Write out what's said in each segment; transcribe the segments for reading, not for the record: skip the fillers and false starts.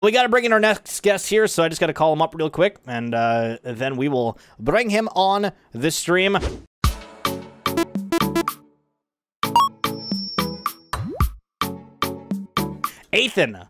We got to bring in our next guest here, so I just got to call him up real quick, and then we will bring him on the stream. Athan.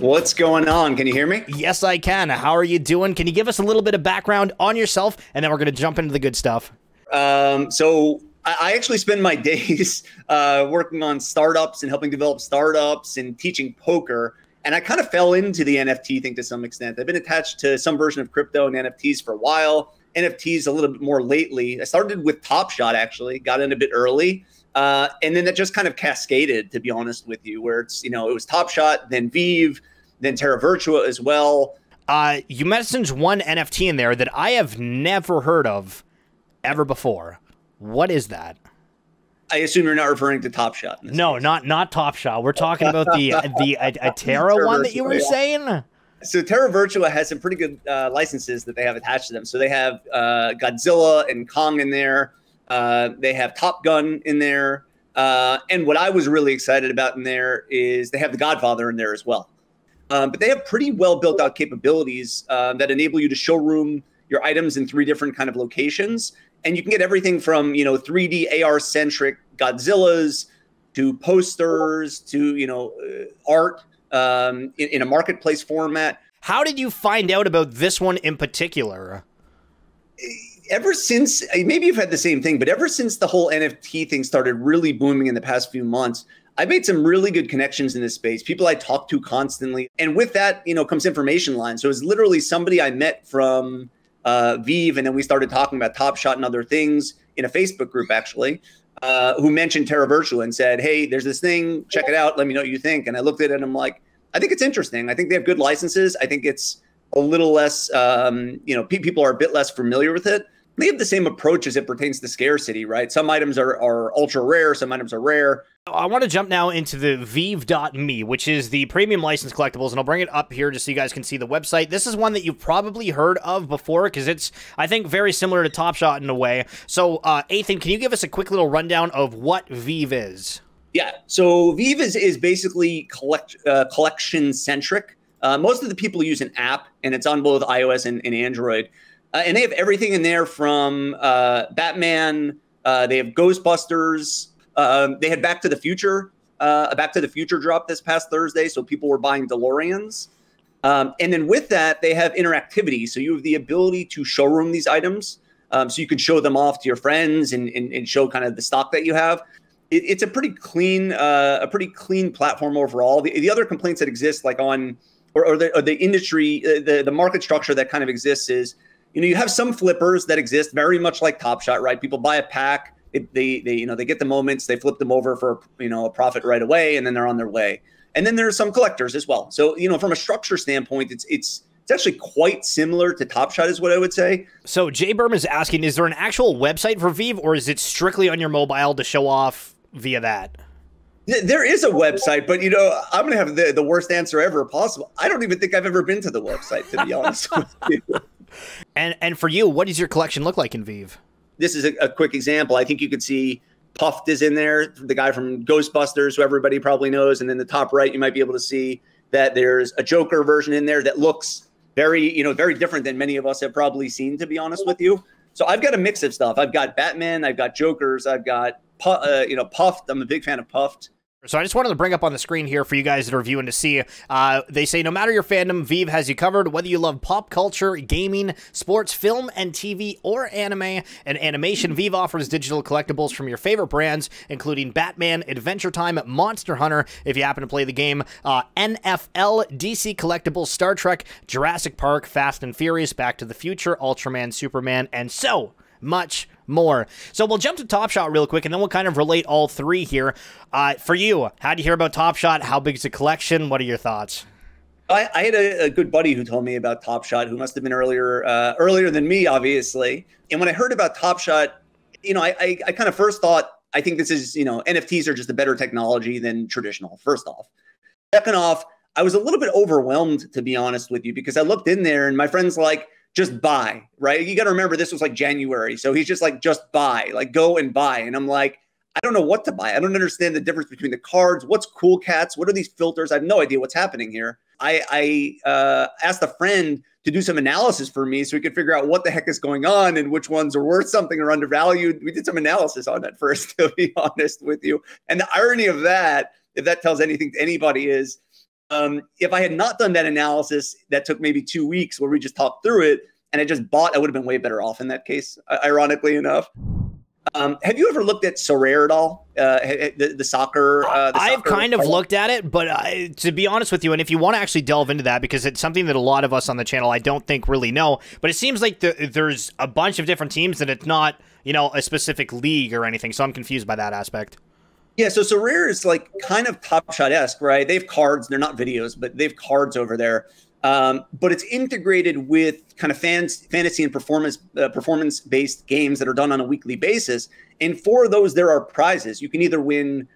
What's going on? Can you hear me? Yes, I can. How are you doing? Can you give us a little bit of background on yourself, and then we're going to jump into the good stuff. So I actually spend my days working on startups and helping develop startups and teaching poker. And I kind of fell into the NFT thing to some extent. I've been attached to some version of crypto and NFTs for a while. NFTs a little bit more lately. I started with Top Shot, actually. Got in a bit early. And then that just kind of cascaded, to be honest with you, where it's, you know, it was Top Shot, then Vive, then Terra Virtua as well. You mentioned one NFT in there that I have never heard of ever before. What is that? I assume you're not referring to Top Shot. No, case. not Top Shot. We're talking about the Terra one that you were saying. So Terra Virtua has some pretty good licenses that they have attached to them. So they have Godzilla and Kong in there. They have Top Gun in there. And what I was really excited about in there is they have The Godfather in there as well. But they have pretty well built out capabilities that enable you to showroom your items in 3 different kind of locations. And you can get everything from, you know, 3D AR-centric Godzillas to posters to, you know, art in a marketplace format. How did you find out about this one in particular? Ever since, maybe you've had the same thing, but ever since the whole NFT thing started really booming in the past few months, I made some really good connections in this space, people I talk to constantly. And with that, you know, comes information line. So it's literally somebody I met from Vive, and then we started talking about Top Shot and other things in a Facebook group, actually, who mentioned Terra Virtua and said, hey, there's this thing, check it out, let me know what you think. And I looked at it and I'm like, I think it's interesting. I think they have good licenses. I think it's a little less, you know, people are a bit less familiar with it. They have the same approach as it pertains to scarcity, right? Some items are ultra rare, some items are rare. I want to jump now into the Vive.me, which is the premium license collectibles, and I'll bring it up here just so you guys can see the website. This is one that you've probably heard of before because it's, I think, very similar to Top Shot in a way. So, Athan, can you give us a quick little rundown of what Vive is? Yeah, so Vive is basically collection-centric. Most of the people use an app, and it's on both iOS and Android. And they have everything in there from Batman, they have Ghostbusters, they had Back to the Future, a Back to the Future drop this past Thursday, so people were buying DeLoreans. And then with that, they have interactivity, so you have the ability to showroom these items, so you can show them off to your friends and show kind of the stock that you have. It's a pretty clean platform overall. The other complaints that exist, like on or the industry, the market structure that kind of exists is, you know, you have some flippers that exist very much like Top Shot, right? People buy a pack, they get the moments, they flip them over for, you know, a profit right away, and then they're on their way. And then there's some collectors as well. So, you know, from a structure standpoint, it's actually quite similar to Top Shot is what I would say. So Jay Berm is asking, is there an actual website for Vive, or is it strictly on your mobile to show off via that? There is a website, but, you know, I'm going to have the worst answer ever possible. I don't even think I've ever been to the website, to be honest with you. And for you, what does your collection look like in Vive? This is a quick example. I think you could see Puffed is in there, the guy from Ghostbusters, who everybody probably knows. And in the top right, you might be able to see that there's a Joker version in there that looks very, you know, very different than many of us have probably seen, to be honest with you. So I've got a mix of stuff. I've got Batman, I've got Jokers, I've got Puffed. I'm a big fan of Puffed. So I just wanted to bring up on the screen here for you guys that are viewing to see. They say, no matter your fandom, Vive has you covered, whether you love pop culture, gaming, sports, film and TV, or anime and animation. Vive offers digital collectibles from your favorite brands, including Batman, Adventure Time, Monster Hunter, if you happen to play the game, NFL, DC Collectibles, Star Trek, Jurassic Park, Fast and Furious, Back to the Future, Ultraman, Superman, and so much more. So we'll jump to Top Shot real quick, and then we'll kind of relate all 3 here. For you, how do you hear about Top Shot? How big is the collection? What are your thoughts? I had a good buddy who told me about Top Shot, who must have been earlier than me, obviously. And when I heard about Top Shot, you know, I kind of first thought, I think this is, you know, NFTs are just a better technology than traditional, first off. Second off, I was a little bit overwhelmed, to be honest with you, because I looked in there and my friend's like, just buy, right? You got to remember this was like January. So he's just like, just buy, like go and buy. And I'm like, I don't know what to buy. I don't understand the difference between the cards. What's Cool Cats? What are these filters? I have no idea what's happening here. I asked a friend to do some analysis for me so we could figure out what the heck is going on and which ones are worth something or undervalued. We did some analysis on that first, to be honest with you. And the irony of that, if that tells anything to anybody, is if I had not done that analysis, that took maybe 2 weeks where we just talked through it and I just bought, I would have been way better off in that case, ironically enough. Have you ever looked at Sorare at all? The soccer? I've kind of looked at it, but to be honest with you, and if you want to actually delve into that, because it's something that a lot of us on the channel, I don't think really know, but it seems like there's a bunch of different teams and it's not, you know, a specific league or anything. So I'm confused by that aspect. Yeah, so Sorare is like kind of Top Shot-esque, right? They have cards. They're not videos, but they have cards over there. But it's integrated with kind of fantasy and performance-based games that are done on a weekly basis. And for those, there are prizes. You can either win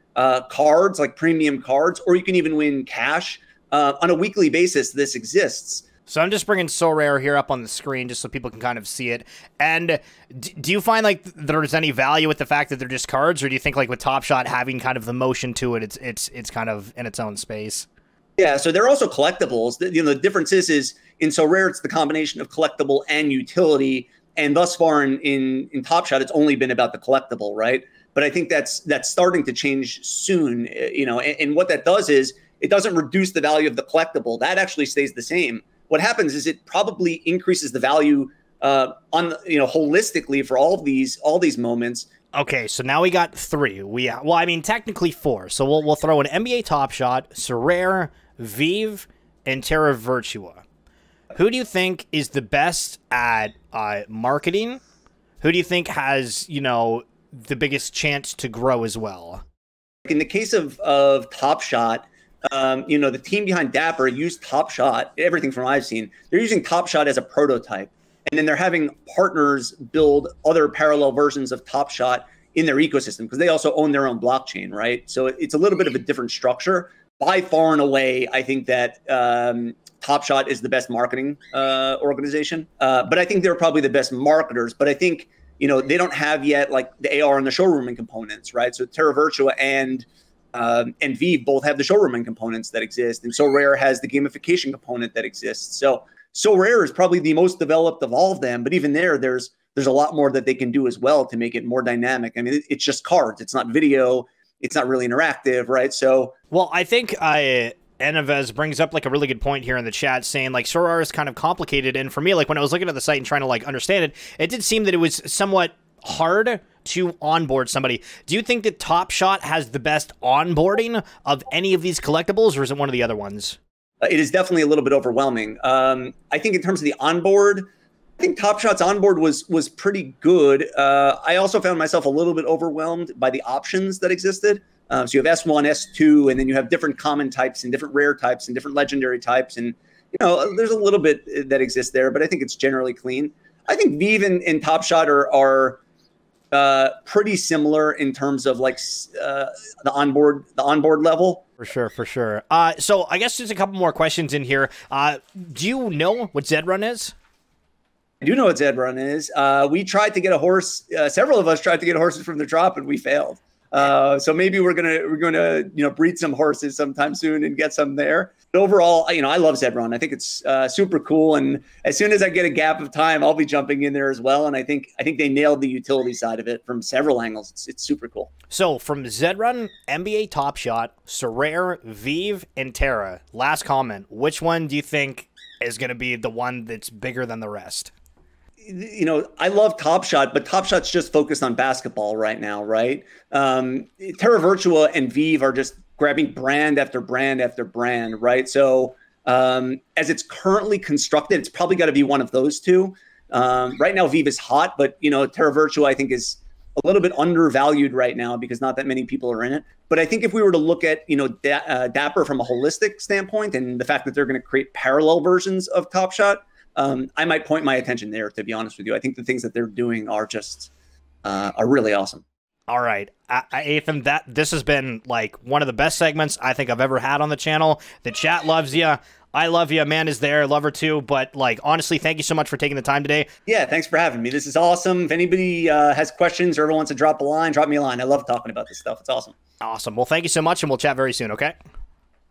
cards, like premium cards, or you can even win cash. On a weekly basis, this exists. So I'm just bringing Sorare here up on the screen just so people can kind of see it. And do you find like there's any value with the fact that they're just cards, or do you think like with Top Shot having kind of the motion to it, it's kind of in its own space? Yeah, so they're also collectibles. You know, the difference is in Sorare, it's the combination of collectible and utility. And thus far in Top Shot, it's only been about the collectible, right? But I think that's starting to change soon. You know, and what that does is it doesn't reduce the value of the collectible. That actually stays the same. What happens is it probably increases the value on, you know, holistically for all these moments. Okay, so now we got three. Well, I mean technically four. So we'll throw in NBA Top Shot, Sorare, Vive, and Terra Virtua. Who do you think is the best at marketing? Who do you think has, you know, the biggest chance to grow as well? In the case of Top Shot, you know, the team behind Dapper used Top Shot, everything from what I've seen, they're using Top Shot as a prototype. And then they're having partners build other parallel versions of Top Shot in their ecosystem because they also own their own blockchain, right? So it's a little bit of a different structure. By far and away, I think that Top Shot is the best marketing organization. But I think they're probably the best marketers. But I think, you know, they don't have yet like the AR and the showrooming components, right? So Terra Virtua and Vive both have the showrooming components that exist. And Sorare has the gamification component that exists. So Sorare is probably the most developed of all of them, but even there's a lot more that they can do as well to make it more dynamic. I mean, it's just cards. It's not video. It's not really interactive, right? So, well, I think Enevez brings up like a really good point here in the chat saying like Sorare is kind of complicated. And for me, like when I was looking at the site and trying to like understand it, it did seem that it was somewhat hard to onboard somebody. Do you think that Top Shot has the best onboarding of any of these collectibles, or is it one of the other ones? It is definitely a little bit overwhelming. I think in terms of the onboard, I think Top Shot's onboard was pretty good. I also found myself a little bit overwhelmed by the options that existed. So you have S1, S2, and then you have different common types and different rare types and different legendary types. And, you know, there's a little bit that exists there, but I think it's generally clean. I think Vive and Top Shot are pretty similar in terms of like the onboard level. For sure, for sure. So I guess there's a couple more questions in here. Do you know what Zed Run is? I do know what Zed Run is. We tried to get a horse. Several of us tried to get horses from the drop, and we failed. So maybe we're gonna you know, breed some horses sometime soon and get some there. But overall, you know, I love Zed Run. I think it's super cool. And as soon as I get a gap of time, I'll be jumping in there as well. And I think they nailed the utility side of it from several angles. It's super cool. So from Zed Run, NBA Top Shot, Sorare, Vive, and Terra. Last comment: which one do you think is going to be the one that's bigger than the rest? You know, I love Top Shot, but Top Shot's just focused on basketball right now, right? Terra Virtua and Vive are just grabbing brand after brand after brand, right? So as it's currently constructed, it's probably got to be one of those two. Right now, Vive is hot, but, you know, Terra Virtua, I think, is a little bit undervalued right now because not that many people are in it. But I think if we were to look at, you know, Dapper from a holistic standpoint and the fact that they're going to create parallel versions of Top Shot, I might point my attention there, to be honest with you. I think the things that they're doing are just are really awesome. All right, Athan, this has been like one of the best segments I think I've ever had on the channel. The chat loves you. I love you. Man is there. Love her too. But like, honestly, thank you so much for taking the time today. Yeah, thanks for having me. This is awesome. If anybody has questions or ever wants to drop a line, drop me a line. I love talking about this stuff. It's awesome. Awesome. Well, thank you so much, and we'll chat very soon, okay?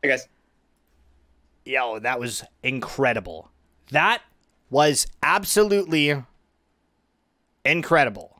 Hey, guys. Yo, that was incredible. That was absolutely incredible.